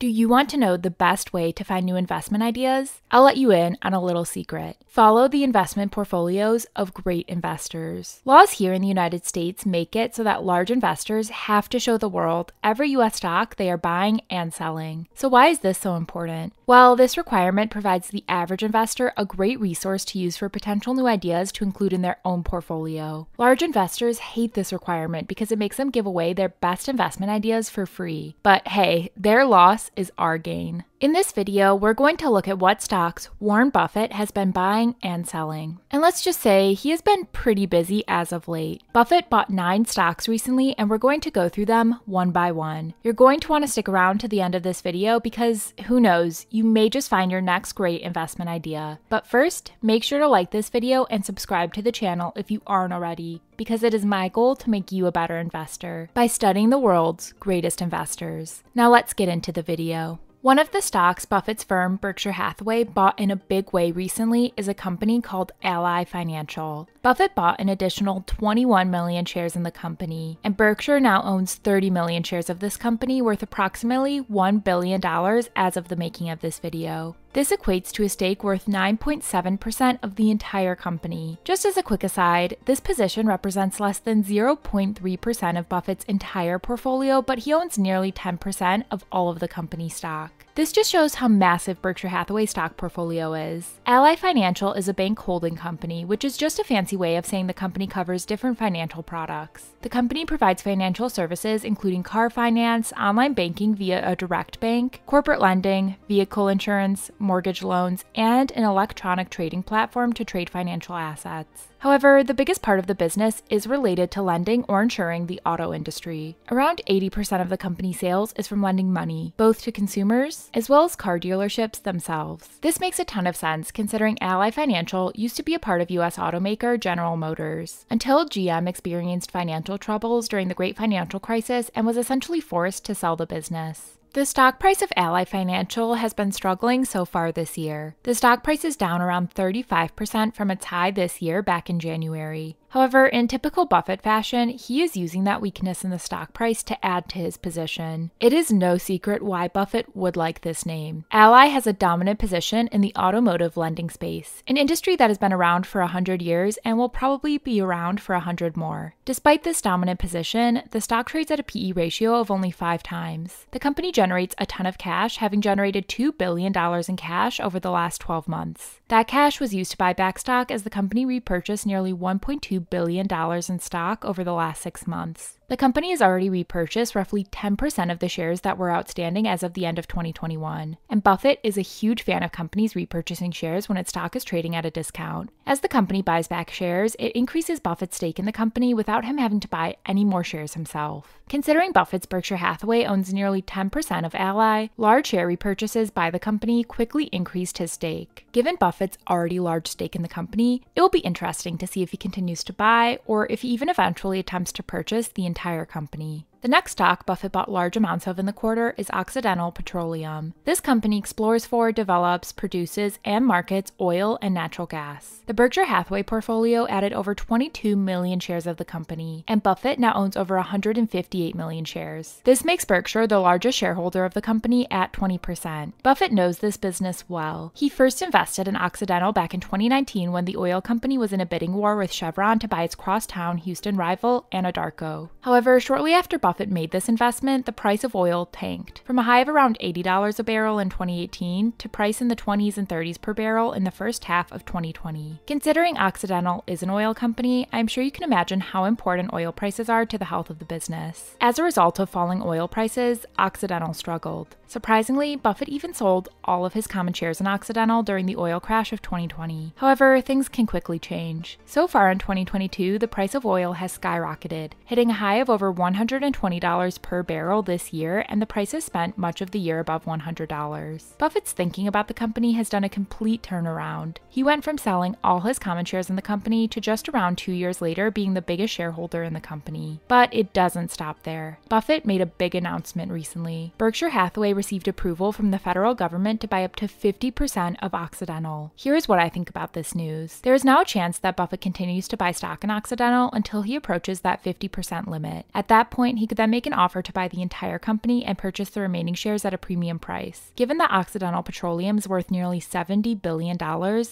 Do you want to know the best way to find new investment ideas? I'll let you in on a little secret. Follow the investment portfolios of great investors. Laws here in the United States make it so that large investors have to show the world every U.S. stock they are buying and selling. So why is this so important? Well, this requirement provides the average investor a great resource to use for potential new ideas to include in their own portfolio. Large investors hate this requirement because it makes them give away their best investment ideas for free. But hey, their loss is our gain. In this video, we're going to look at what stocks Warren Buffett has been buying and selling. And let's just say he has been pretty busy as of late. Buffett bought 9 stocks recently, and we're going to go through them one by one. You're going to want to stick around to the end of this video because who knows, you may just find your next great investment idea. But first, make sure to like this video and subscribe to the channel if you aren't already, because it is my goal to make you a better investor by studying the world's greatest investors. Now let's get into the video. One of the stocks Buffett's firm, Berkshire Hathaway, bought in a big way recently is a company called Ally Financial. Buffett bought an additional 21 million shares in the company, and Berkshire now owns 30 million shares of this company worth approximately $1 billion as of the making of this video. This equates to a stake worth 9.7% of the entire company. Just as a quick aside, this position represents less than 0.3% of Buffett's entire portfolio, but he owns nearly 10% of all of the company stock. This just shows how massive Berkshire Hathaway's stock portfolio is. Ally Financial is a bank holding company, which is just a fancy way of saying the company covers different financial products. The company provides financial services including car finance, online banking via a direct bank, corporate lending, vehicle insurance, mortgage loans, and an electronic trading platform to trade financial assets. However, the biggest part of the business is related to lending or insuring the auto industry. Around 80% of the company's sales is from lending money, both to consumers as well as car dealerships themselves. This makes a ton of sense considering Ally Financial used to be a part of U.S. automaker General Motors, until GM experienced financial troubles during the Great Financial Crisis and was essentially forced to sell the business. The stock price of Ally Financial has been struggling so far this year. The stock price is down around 35% from its high this year back in January. However, in typical Buffett fashion, he is using that weakness in the stock price to add to his position. It is no secret why Buffett would like this name. Ally has a dominant position in the automotive lending space, an industry that has been around for 100 years and will probably be around for 100 more. Despite this dominant position, the stock trades at a PE ratio of only 5 times. The company generates a ton of cash, having generated $2 billion in cash over the last 12 months. That cash was used to buy back stock as the company repurchased nearly $1.2 billion in stock over the last 6 months. The company has already repurchased roughly 10% of the shares that were outstanding as of the end of 2021, and Buffett is a huge fan of companies repurchasing shares when its stock is trading at a discount. As the company buys back shares, it increases Buffett's stake in the company without him having to buy any more shares himself. Considering Buffett's Berkshire Hathaway owns nearly 10% of Ally, large share repurchases by the company quickly increased his stake. Given Buffett's already large stake in the company, it will be interesting to see if he continues to buy or if he even eventually attempts to purchase the entire company. The next stock Buffett bought large amounts of in the quarter is Occidental Petroleum. This company explores for, develops, produces, and markets oil and natural gas. The Berkshire Hathaway portfolio added over 22 million shares of the company, and Buffett now owns over 158 million shares. This makes Berkshire the largest shareholder of the company at 20%. Buffett knows this business well. He first invested in Occidental back in 2019 when the oil company was in a bidding war with Chevron to buy its crosstown Houston rival, Anadarko. However, shortly after Buffett made this investment, the price of oil tanked from a high of around $80 a barrel in 2018 to price in the 20s and 30s per barrel in the first half of 2020. Considering Occidental is an oil company, I'm sure you can imagine how important oil prices are to the health of the business. As a result of falling oil prices, Occidental struggled. Surprisingly, Buffett even sold all of his common shares in Occidental during the oil crash of 2020. However, things can quickly change. So far in 2022, the price of oil has skyrocketed, hitting a high of over $120 per barrel this year, and the price has spent much of the year above $100. Buffett's thinking about the company has done a complete turnaround. He went from selling all his common shares in the company to just around 2 years later being the biggest shareholder in the company. But it doesn't stop there. Buffett made a big announcement recently. Berkshire Hathaway received approval from the federal government to buy up to 50% of Occidental. Here's what I think about this news. There is now a chance that Buffett continues to buy stock in Occidental until he approaches that 50% limit. At that point, he could then make an offer to buy the entire company and purchase the remaining shares at a premium price. Given that Occidental Petroleum is worth nearly $70 billion,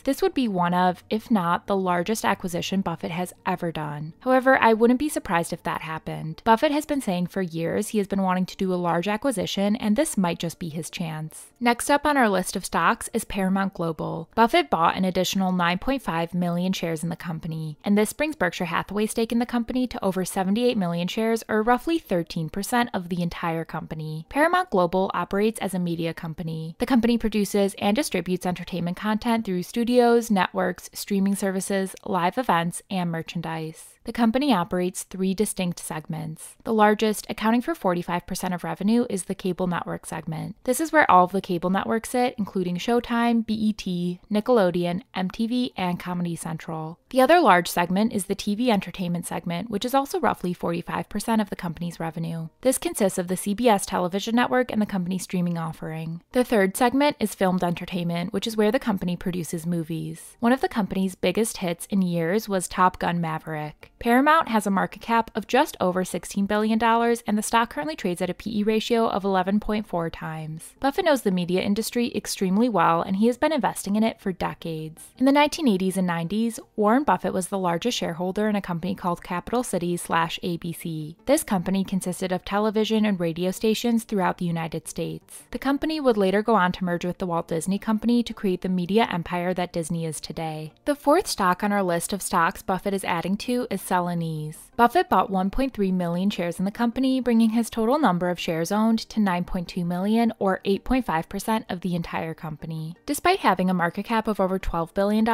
this would be one of, if not, the largest acquisition Buffett has ever done. However, I wouldn't be surprised if that happened. Buffett has been saying for years he has been wanting to do a large acquisition, and this might just be his chance. Next up on our list of stocks is Paramount Global. Buffett bought an additional 9.5 million shares in the company, and this brings Berkshire Hathaway's stake in the company to over 78 million shares, or roughly 13% of the entire company. Paramount Global operates as a media company. The company produces and distributes entertainment content through studios, networks, streaming services, live events, and merchandise. The company operates three distinct segments. The largest, accounting for 45% of revenue, is the cable network segment. This is where all of the cable networks sit, including Showtime, BET, Nickelodeon, MTV, and Comedy Central. The other large segment is the TV entertainment segment, which is also roughly 45% of the company's revenue. This consists of the CBS television network and the company's streaming offering. The third segment is filmed entertainment, which is where the company produces movies. One of the company's biggest hits in years was Top Gun Maverick. Paramount has a market cap of just over $16 billion, and the stock currently trades at a PE ratio of 11.4 times. Buffett knows the media industry extremely well, and he has been investing in it for decades. In the 1980s and 90s, Warren Buffett was the largest shareholder in a company called Capital Cities/ABC. This company consisted of television and radio stations throughout the United States. The company would later go on to merge with the Walt Disney Company to create the media empire that Disney is today. The fourth stock on our list of stocks Buffett is adding to is Celanese. Buffett bought 1.3 million shares in the company, bringing his total number of shares owned to 9.2 million, or 8.5% of the entire company. Despite having a market cap of over $12 billion,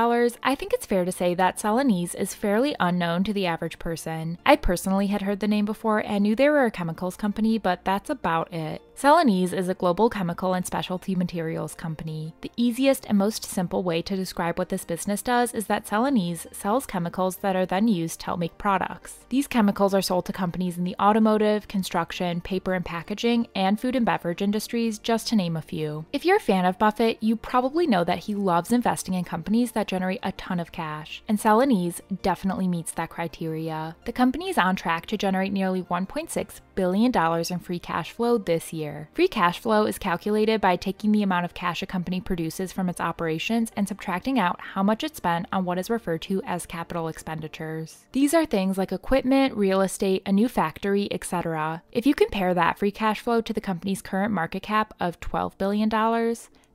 I think it's fair to say that Celanese is fairly unknown to the average person. I personally had heard the name before and knew they were a chemicals company, but that's about it. Celanese is a global chemical and specialty materials company. The easiest and most simple way to describe what this business does is that Celanese sells chemicals that are then used to help make products. These chemicals are sold to companies in the automotive, construction, paper and packaging, and food and beverage industries, just to name a few. If you're a fan of Buffett, you probably know that he loves investing in companies that generate a ton of cash, and Celanese definitely meets that criteria. The company is on track to generate nearly $1.6 billion in free cash flow this year. Free cash flow is calculated by taking the amount of cash a company produces from its operations and subtracting out how much it spent on what is referred to as capital expenditures. These are things like equipment, real estate, a new factory, etc. If you compare that free cash flow to the company's current market cap of $12 billion,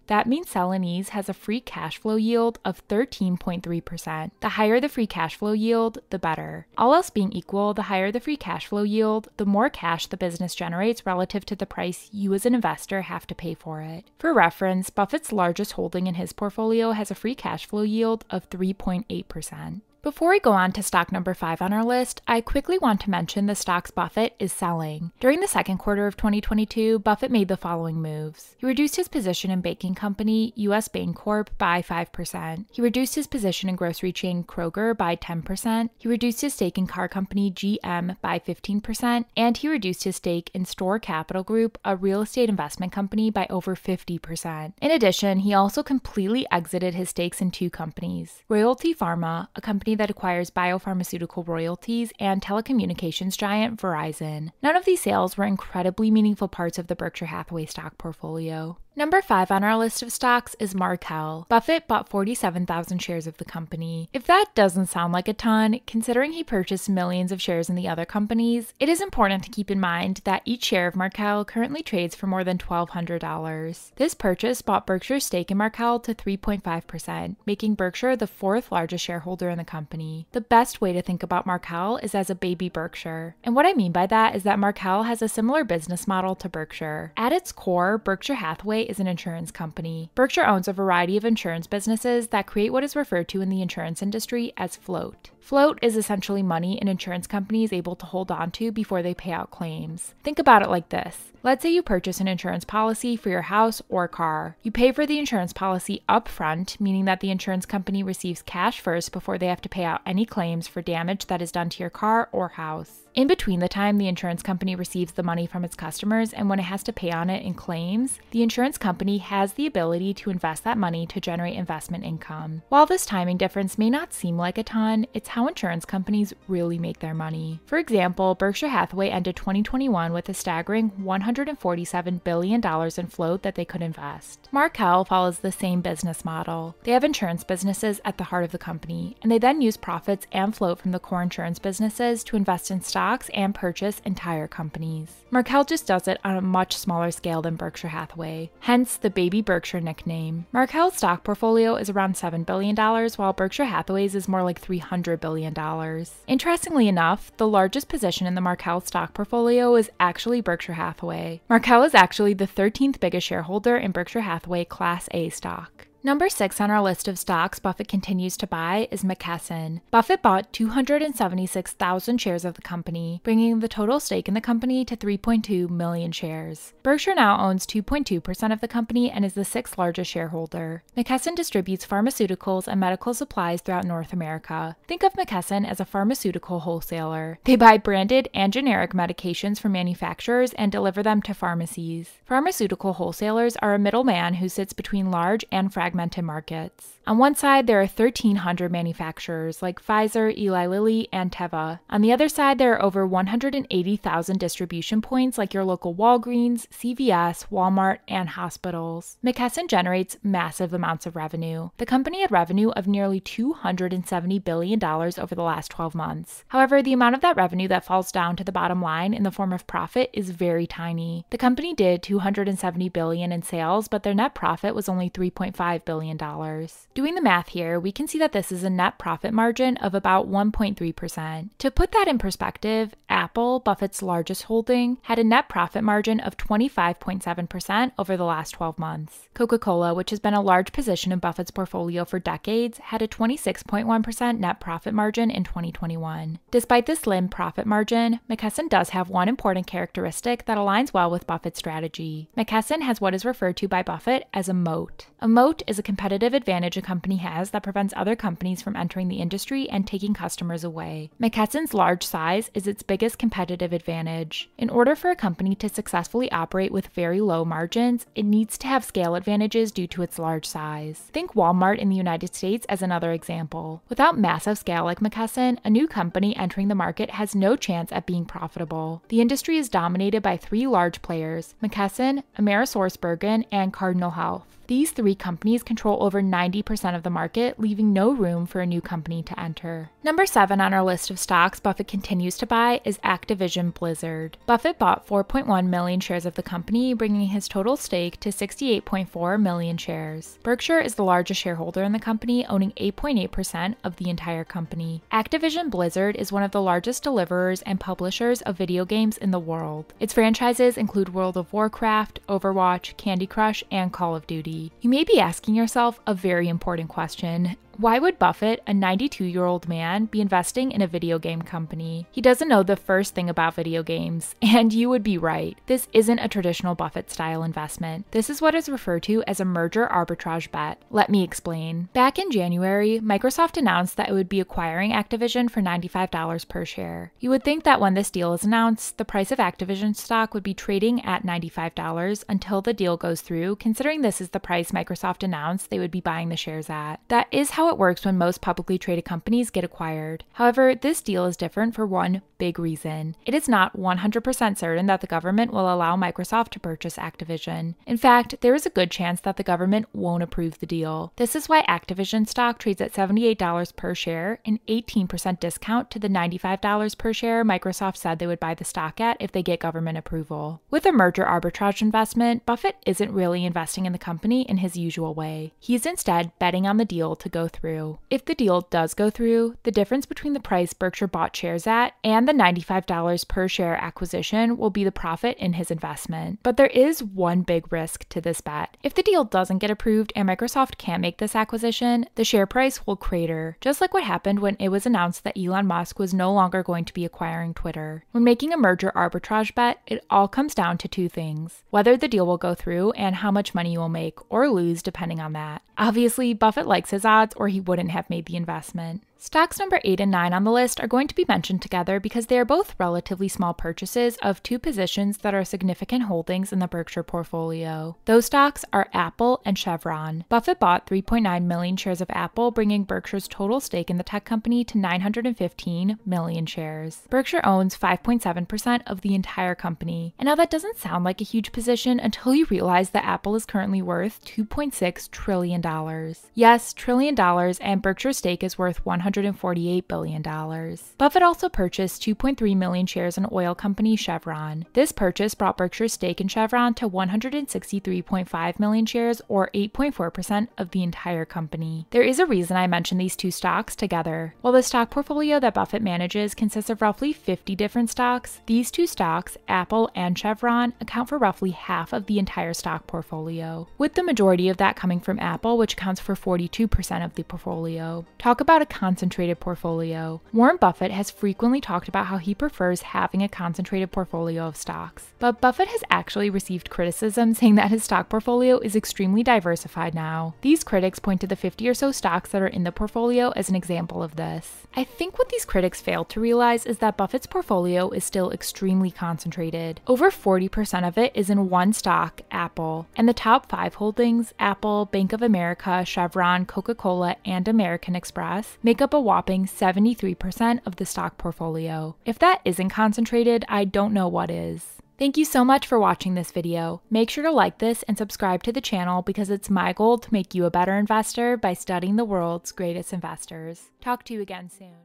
that means Celanese has a free cash flow yield of 13.3%. The higher the free cash flow yield, the better. All else being equal, the higher the free cash flow yield, the more cash the business generates relative to the price you as an investor have to pay for it. For reference, Buffett's largest holding in his portfolio has a free cash flow yield of 3.8%. Before we go on to stock number 5 on our list, I quickly want to mention the stocks Buffett is selling. During the second quarter of 2022, Buffett made the following moves. He reduced his position in banking company U.S. Bancorp by 5%. He reduced his position in grocery chain Kroger by 10%. He reduced his stake in car company GM by 15%. And he reduced his stake in Store Capital Group, a real estate investment company, by over 50%. In addition, he also completely exited his stakes in two companies, Royalty Pharma, a company that acquires biopharmaceutical royalties, and telecommunications giant Verizon. None of these sales were incredibly meaningful parts of the Berkshire Hathaway stock portfolio. Number 5 on our list of stocks is Markel. Buffett bought 47,000 shares of the company. If that doesn't sound like a ton, considering he purchased millions of shares in the other companies, it is important to keep in mind that each share of Markel currently trades for more than $1,200. This purchase brought Berkshire's stake in Markel to 3.5%, making Berkshire the fourth largest shareholder in the company. The best way to think about Markel is as a baby Berkshire. And what I mean by that is that Markel has a similar business model to Berkshire. At its core, Berkshire Hathaway is an insurance company. Berkshire owns a variety of insurance businesses that create what is referred to in the insurance industry as float. Float is essentially money an insurance company is able to hold on to before they pay out claims. Think about it like this. Let's say you purchase an insurance policy for your house or car. You pay for the insurance policy upfront, meaning that the insurance company receives cash first before they have to to pay out any claims for damage that is done to your car or house. In between the time the insurance company receives the money from its customers and when it has to pay on it in claims, the insurance company has the ability to invest that money to generate investment income. While this timing difference may not seem like a ton, it's how insurance companies really make their money. For example, Berkshire Hathaway ended 2021 with a staggering $147 billion in float that they could invest. Markel follows the same business model. They have insurance businesses at the heart of the company, and they then use profits and float from the core insurance businesses to invest in stocks and purchase entire companies. Markel just does it on a much smaller scale than Berkshire Hathaway, hence the Baby Berkshire nickname. Markel's stock portfolio is around $7 billion, while Berkshire Hathaway's is more like $300 billion. Interestingly enough, the largest position in the Markel stock portfolio is actually Berkshire Hathaway. Markel is actually the 13th biggest shareholder in Berkshire Hathaway Class A stock. Number 6 on our list of stocks Buffett continues to buy is McKesson. Buffett bought 276,000 shares of the company, bringing the total stake in the company to 3.2 million shares. Berkshire now owns 2.2% of the company and is the 6th largest shareholder. McKesson distributes pharmaceuticals and medical supplies throughout North America. Think of McKesson as a pharmaceutical wholesaler. They buy branded and generic medications from manufacturers and deliver them to pharmacies. Pharmaceutical wholesalers are a middleman who sits between large and fragmented markets. On one side, there are 1,300 manufacturers like Pfizer, Eli Lilly, and Teva. On the other side, there are over 180,000 distribution points like your local Walgreens, CVS, Walmart, and hospitals. McKesson generates massive amounts of revenue. The company had revenue of nearly $270 billion over the last 12 months. However, the amount of that revenue that falls down to the bottom line in the form of profit is very tiny. The company did $270 billion in sales, but their net profit was only $3.5 billion. Doing the math here, we can see that this is a net profit margin of about 1.3%. To put that in perspective, Apple, Buffett's largest holding, had a net profit margin of 25.7% over the last 12 months. Coca-Cola, which has been a large position in Buffett's portfolio for decades, had a 26.1% net profit margin in 2021. Despite this slim profit margin, McKesson does have one important characteristic that aligns well with Buffett's strategy. McKesson has what is referred to by Buffett as a moat. A moat is a competitive advantage a company has that prevents other companies from entering the industry and taking customers away. McKesson's large size is its biggest competitive advantage. In order for a company to successfully operate with very low margins, it needs to have scale advantages due to its large size. Think Walmart in the United States as another example. Without massive scale like McKesson, a new company entering the market has no chance at being profitable. The industry is dominated by three large players: McKesson, AmerisourceBergen, and Cardinal Health. These three companies control over 90% of the market, leaving no room for a new company to enter. Number 7 on our list of stocks Buffett continues to buy is Activision Blizzard. Buffett bought 4.1 million shares of the company, bringing his total stake to 68.4 million shares. Berkshire is the largest shareholder in the company, owning 8.8% of the entire company. Activision Blizzard is one of the largest deliverers and publishers of video games in the world. Its franchises include World of Warcraft, Overwatch, Candy Crush, and Call of Duty. You may be asking yourself a very important question. Why would Buffett, a 92-year-old man, be investing in a video game company? He doesn't know the first thing about video games, and you would be right. This isn't a traditional Buffett-style investment. This is what is referred to as a merger arbitrage bet. Let me explain. Back in January, Microsoft announced that it would be acquiring Activision for $95 per share. You would think that when this deal is announced, the price of Activision stock would be trading at $95 until the deal goes through, considering this is the price Microsoft announced they would be buying the shares at. That is how it works when most publicly traded companies get acquired. However, this deal is different for one big reason. It is not 100% certain that the government will allow Microsoft to purchase Activision. In fact, there is a good chance that the government won't approve the deal. This is why Activision stock trades at $78 per share, an 18% discount to the $95 per share Microsoft said they would buy the stock at if they get government approval. With a merger arbitrage investment, Buffett isn't really investing in the company in his usual way. He's instead betting on the deal to go through. If the deal does go through, the difference between the price Berkshire bought shares at and the $95 per share acquisition will be the profit in his investment. But there is one big risk to this bet. If the deal doesn't get approved and Microsoft can't make this acquisition, the share price will crater, just like what happened when it was announced that Elon Musk was no longer going to be acquiring Twitter. When making a merger arbitrage bet, it all comes down to two things: whether the deal will go through and how much money you will make or lose depending on that. Obviously, Buffett likes his odds or he wouldn't have made the investment. Stocks number 8 and 9 on the list are going to be mentioned together because they are both relatively small purchases of two positions that are significant holdings in the Berkshire portfolio. Those stocks are Apple and Chevron. Buffett bought 3.9 million shares of Apple, bringing Berkshire's total stake in the tech company to 915 million shares. Berkshire owns 5.7% of the entire company. And now that doesn't sound like a huge position until you realize that Apple is currently worth $2.6 trillion. Yes, $1 trillion, and Berkshire's stake is worth $148 billion. Buffett also purchased 2.3 million shares in oil company Chevron. This purchase brought Berkshire's stake in Chevron to 163.5 million shares, or 8.4% of the entire company. There is a reason I mention these two stocks together. While the stock portfolio that Buffett manages consists of roughly 50 different stocks, these two stocks, Apple and Chevron, account for roughly half of the entire stock portfolio, with the majority of that coming from Apple, which accounts for 42% of the portfolio. Talk about a concentrated portfolio. Warren Buffett has frequently talked about how he prefers having a concentrated portfolio of stocks, but Buffett has actually received criticism saying that his stock portfolio is extremely diversified now. These critics point to the 50 or so stocks that are in the portfolio as an example of this. I think what these critics fail to realize is that Buffett's portfolio is still extremely concentrated. Over 40% of it is in one stock, Apple, and the top 5 holdings, Apple, Bank of America, Chevron, Coca-Cola, and American Express, make up a whopping 73% of the stock portfolio. If that isn't concentrated, I don't know what is. Thank you so much for watching this video. Make sure to like this and subscribe to the channel because it's my goal to make you a better investor by studying the world's greatest investors. Talk to you again soon.